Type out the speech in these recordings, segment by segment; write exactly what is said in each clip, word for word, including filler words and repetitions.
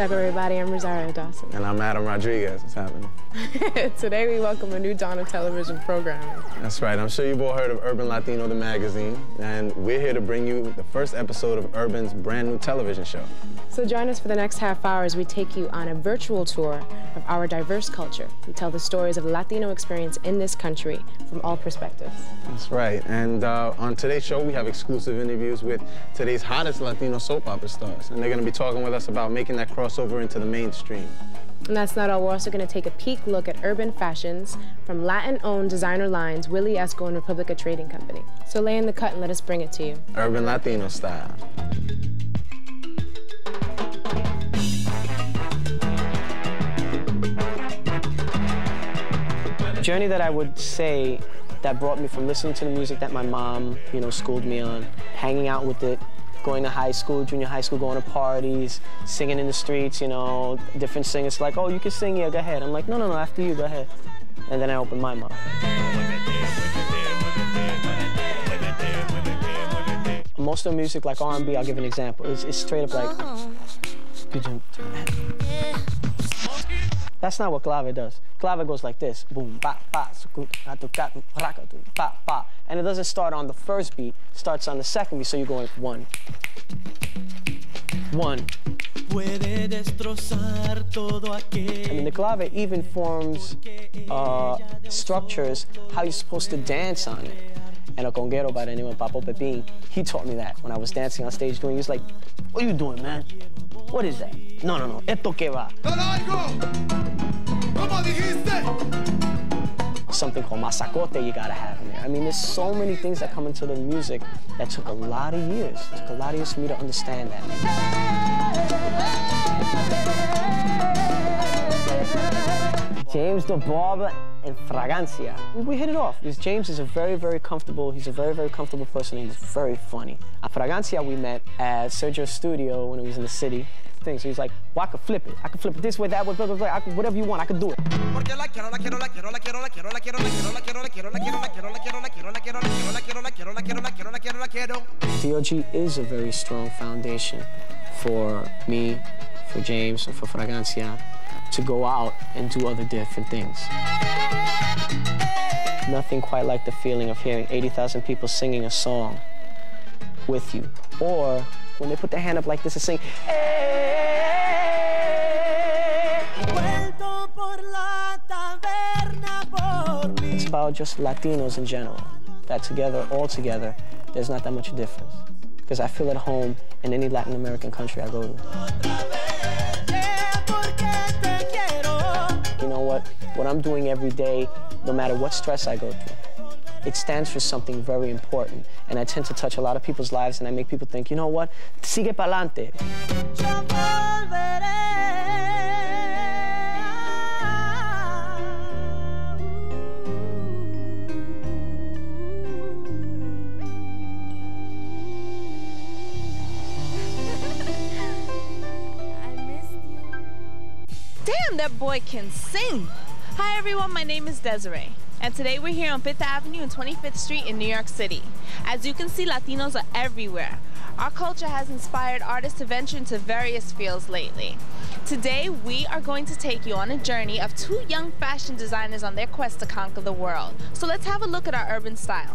What up, everybody? I'm Rosario Dawson. And I'm Adam Rodriguez. What's happening? Today we welcome a new dawn of television programming. That's right. I'm sure you've all heard of Urban Latino, the magazine, and we're here to bring you the first episode of Urban's brand new television show. So join us for the next half hour as we take you on a virtual tour of our diverse culture. We tell the stories of the Latino experience in this country from all perspectives. That's right. And uh, on today's show, we have exclusive interviews with today's hottest Latino soap opera stars, and they're going to be talking with us about making that crossover into the mainstream. And that's not all. We're also going to take a peek look at urban fashions from Latin-owned designer lines Willie Esco and Republica Trading Company. So lay in the cut and let us bring it to you. Urban Latino style. The journey that I would say that brought me from listening to the music that my mom, you know, schooled me on, hanging out with it, going to high school, junior high school, going to parties, singing in the streets, you know, different singers like, oh, you can sing, yeah, go ahead. I'm like, no, no, no, after you, go ahead. And then I opened my mouth. Most of the music, like R and B, I'll give an example. It's, it's straight up like... That's not what clave does. Clave goes like this. Boom, ba, ba, ba, ba. And it doesn't start on the first beat, it starts on the second beat, so you're going one. One. I mean, the clave even forms uh, structures, how you're supposed to dance on it. And a conguero by the name of Papo Pepín, he taught me that when I was dancing on stage doing, he was like, what are you doing, man? What is that? No, no, no, esto que va. Something called masacote you gotta have in there. I mean, there's so many things that come into the music that took a lot of years. It took a lot of years for me to understand that. James the Barber and Fragancia. We hit it off. Because James is a very, very comfortable, he's a very, very comfortable person, and he's very funny. At Fragancia, we met at Sergio's studio when he was in the city. Things. So he's like, well, I could flip it. I could flip it this way, that way, blah, blah, blah. I could, whatever you want, I could do it. D L G is a very strong foundation for me, for James, and for Fragancia to go out and do other different things. Nothing quite like the feeling of hearing eighty thousand people singing a song with you, or when they put their hand up like this and sing, hey, it's about just Latinos in general, that together, all together, there's not that much difference. Because I feel at home in any Latin American country I go to. You know what, what I'm doing every day, no matter what stress I go through, it stands for something very important, and I tend to touch a lot of people's lives, and I make people think, you know what? Sigue pa'lante. I missed you. Damn, that boy can sing. Hi, everyone. My name is Desiree. And today we're here on Fifth Avenue and twenty-fifth Street in New York City. As you can see, Latinos are everywhere. Our culture has inspired artists to venture into various fields lately. Today, we are going to take you on a journey of two young fashion designers on their quest to conquer the world. So let's have a look at our urban style.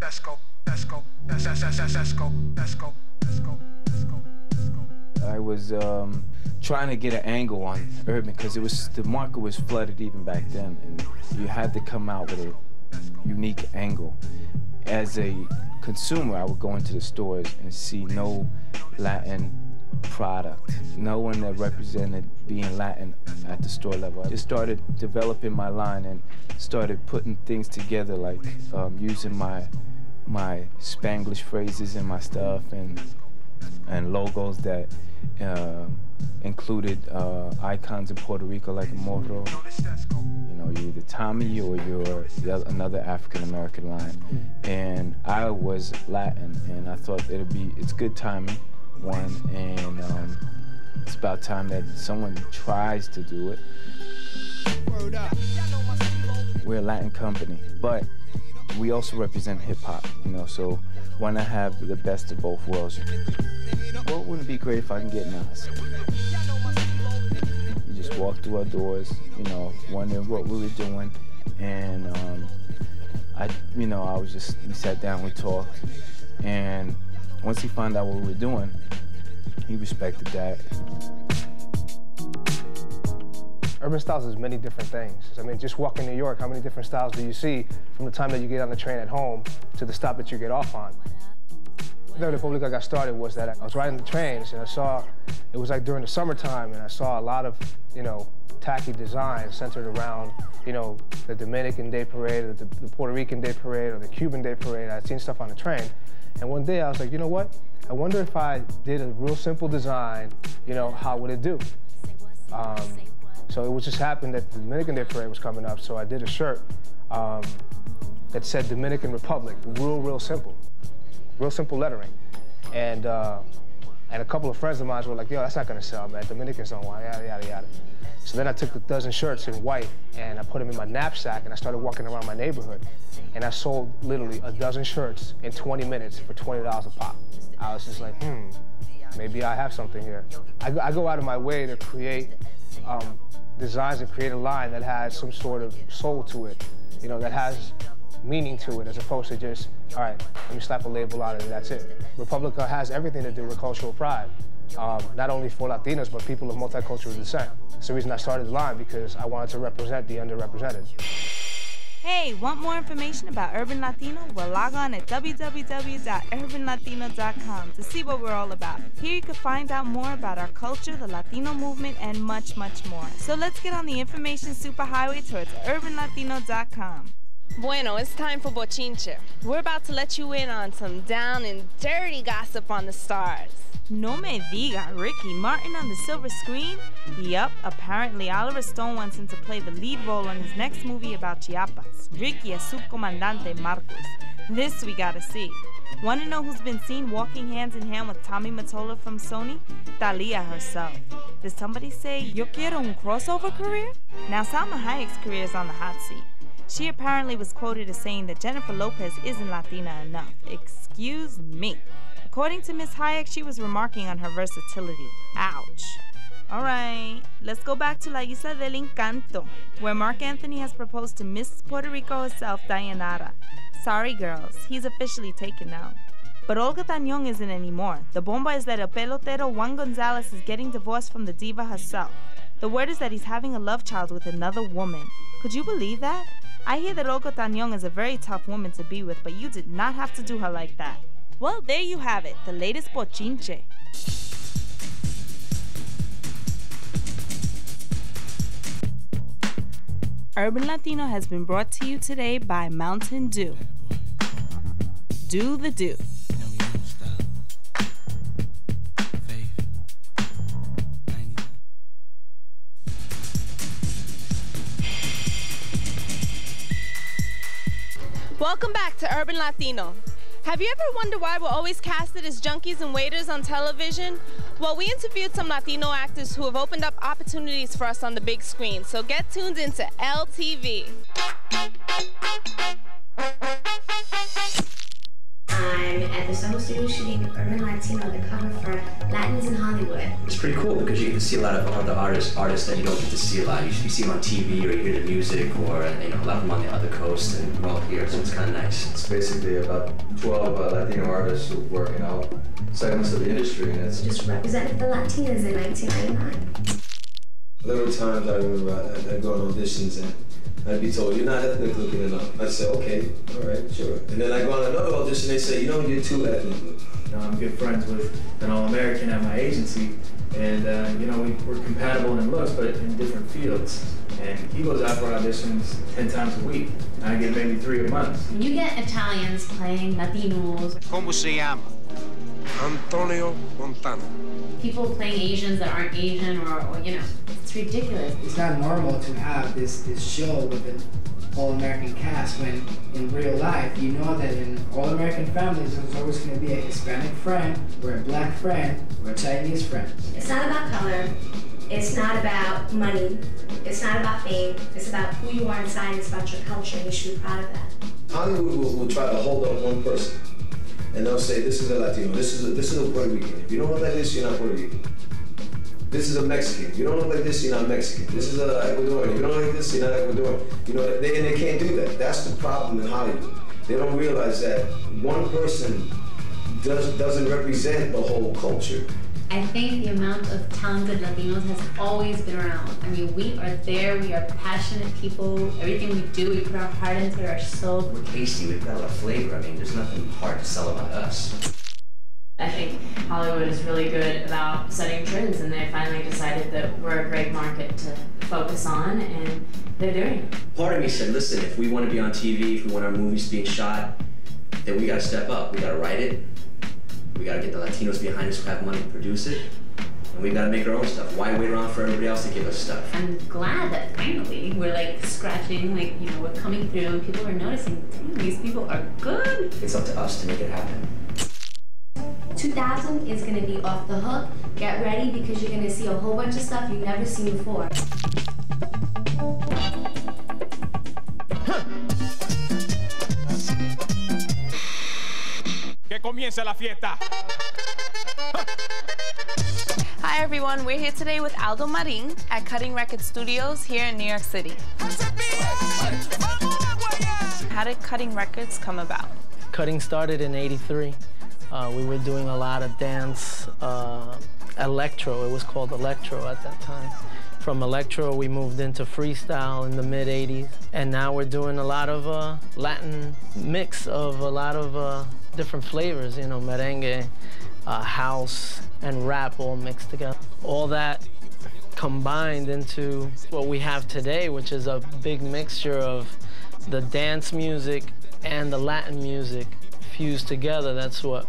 Let's go, let's go, let's, let's, let's, let's go, let's go, let's go, let's go, let's go. I was, um... trying to get an angle on urban, because it was, the market was flooded even back then, and you had to come out with a unique angle. As a consumer, I would go into the stores and see no Latin product, no one that represented being Latin at the store level. I just started developing my line and started putting things together, like um, using my my Spanglish phrases in my stuff, and and logos that uh, included uh, icons in Puerto Rico like Morro. You know, you're either Tommy or you're another African-American line. And I was Latin, and I thought it'd be, it's good timing, one, and um, it's about time that someone tries to do it. We're a Latin company, but we also represent hip-hop, you know, so why not have the best of both worlds? What wouldn't it be great if I can get Nas? You just walk through our doors, you know, wondering what we were doing, and um, I, you know, I was just, we sat down, we talked, and once he found out what we were doing, he respected that. Urban styles is many different things. I mean, just walking New York, how many different styles do you see from the time that you get on the train at home to the stop that you get off on? The Republica I got started was that I was riding the trains and I saw, it was like during the summertime, and I saw a lot of, you know, tacky designs centered around, you know, the Dominican Day Parade, or the, the Puerto Rican Day Parade, or the Cuban Day Parade. I'd seen stuff on the train. And one day I was like, you know what? I wonder if I did a real simple design, you know, how would it do? Um, So it was just happened that the Dominican Day Parade was coming up, so I did a shirt um, that said Dominican Republic, real, real simple, real simple lettering. And uh, and a couple of friends of mine were like, yo, that's not gonna sell, man. Dominicans don't want yada, yada, yada. So then I took a dozen shirts in white and I put them in my knapsack and I started walking around my neighborhood. And I sold literally a dozen shirts in twenty minutes for twenty dollars a pop. I was just like, hmm, maybe I have something here. I, I go out of my way to create um, designs and create a line that has some sort of soul to it, you know, that has meaning to it, as opposed to just, all right, let me slap a label on it and that's it. Republica has everything to do with cultural pride, um, not only for Latinos, but people of multicultural descent. That's the reason I started the line, because I wanted to represent the underrepresented. Hey, want more information about Urban Latino? Well, log on at w w w dot urban latino dot com to see what we're all about. Here you can find out more about our culture, the Latino movement, and much, much more. So let's get on the information superhighway towards urban latino dot com. Bueno, it's time for Bochinche. We're about to let you in on some down and dirty gossip on the stars. No me diga, Ricky Martin on the silver screen? Yup, apparently Oliver Stone wants him to play the lead role in his next movie about Chiapas. Ricky as Subcomandante Marcos. This we gotta see. Wanna know who's been seen walking hands in hand with Tommy Mottola from Sony? Thalia herself. Did somebody say, yo quiero un crossover career? Now Salma Hayek's career is on the hot seat. She apparently was quoted as saying that Jennifer Lopez isn't Latina enough. Excuse me. According to Miss Hayek, she was remarking on her versatility. Ouch. All right, let's go back to La Isla del Encanto, where Mark Anthony has proposed to Miss Puerto Rico herself, Dayanara. Sorry, girls, he's officially taken now. But Olga Tañon isn't anymore. The bomba is that El Pelotero Juan Gonzalez is getting divorced from the diva herself. The word is that he's having a love child with another woman. Could you believe that? I hear that Olga Tañon is a very tough woman to be with, but you did not have to do her like that. Well, there you have it, the latest Bochinche. Urban Latino has been brought to you today by Mountain Dew. Do the do. Welcome back to Urban Latino. Have you ever wondered why we're always casted as junkies and waiters on television? Well, we interviewed some Latino actors who have opened up opportunities for us on the big screen, so get tuned into L T V. I'm at the Soho Studio shooting Urban Latino, the cover for Latins in Hollywood. It's pretty cool because you can see a lot of other artists, artists that you don't get to see a lot. You, you see them on T V or you hear the music, or you know, a lot of them on the other coast, and we're all here, so it's kind of nice. It's basically about twelve uh, Latino artists who work in all segments of the industry, and it's just represented the Latinas in nineteen ninety-nine. There were times I remember I'd go on auditions and I'd be told, you're not ethnic looking enough. I'd say, okay, all right, sure. And then I go on another audition, they say, you know, you're too ethnic looking. You know, I'm good friends with an All-American at my agency, and, uh, you know, we, we're compatible in looks, but in different fields. And he goes out for auditions ten times a week, and I get maybe three a month. You get Italians playing Latinos. ¿Cómo se llama? Antonio Montano. People playing Asians that aren't Asian, or, or you know, it's ridiculous. It's not normal to have this, this show with an all-American cast when in real life you know that in all-American families there's always going to be a Hispanic friend, or a black friend, or a Chinese friend. It's not about color, it's not about money, it's not about fame, it's about who you are inside, it's about your culture, and you should be proud of that. Hollywood will, will try to hold up one person, and they'll say, this is a Latino, this is a, this is a Puerto Rican. If you don't look like this, you're not Puerto Rican. This is a Mexican. If you don't look like this, you're not Mexican. This is an Ecuadorian. If you don't look like this, you're not Ecuadorian. You know, they, and they can't do that. That's the problem in Hollywood. They don't realize that one person does, doesn't represent the whole culture. I think the amount of talented Latinos has always been around. I mean, we are there, we are passionate people. Everything we do, we put our heart into it, our soul. We're tasty, we've got a lot of flavor. I mean, there's nothing hard to sell about us. I think Hollywood is really good about setting trends, and they finally decided that we're a great market to focus on, and they're doing it. Part of me said, listen, if we want to be on T V, if we want our movies being shot, then we got to step up, we got to write it. We gotta get the Latinos behind us who have money to produce it, and we gotta make our own stuff. Why wait around for everybody else to give us stuff? I'm glad that finally we're like scratching, like, you know, we're coming through and people are noticing, dang, these people are good. It's up to us to make it happen. two thousand is gonna be off the hook. Get ready because you're gonna see a whole bunch of stuff you've never seen before. Hi everyone, we're here today with Aldo Marín at Cutting Records Studios here in New York City. How did Cutting Records come about? Cutting started in eighty-three. Uh, we were doing a lot of dance, uh, electro, it was called electro at that time. From electro, we moved into freestyle in the mid eighties, and now we're doing a lot of uh, Latin mix of a lot of uh, different flavors, you know, merengue, uh, house, and rap all mixed together. All that combined into what we have today, which is a big mixture of the dance music and the Latin music fused together. That's what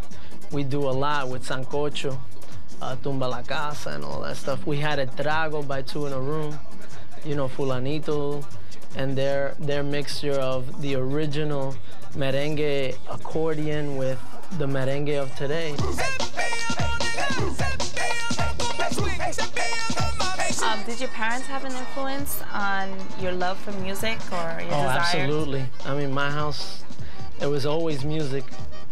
we do a lot with Sancocho, uh, Tumba la Casa, and all that stuff. We had a trago by Two in a Room, you know, Fulanito, and their, their mixture of the original merengue accordion with the merengue of today. Um, did your parents have an influence on your love for music or your oh, desire? Absolutely. I mean, my house, it was always music.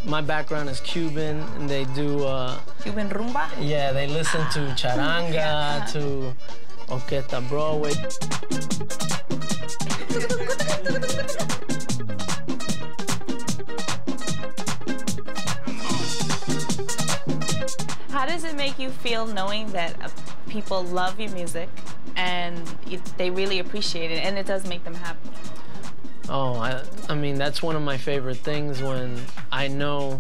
My background is Cuban, and they do... Uh, Cuban rumba? Yeah, they listen to Charanga, yeah. to Orqueta Broadway. How does it make you feel knowing that uh, people love your music and it, they really appreciate it and it does make them happy? Oh, I, I mean, that's one of my favorite things when I know,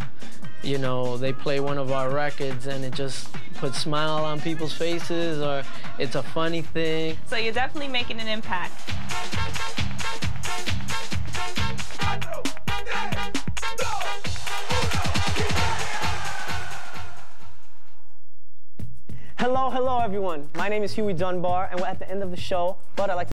you know, they play one of our records and it just puts a smile on people's faces or it's a funny thing. So you're definitely making an impact. Hello, hello everyone. My name is Huey Dunbar, and we're at the end of the show, but I'd like to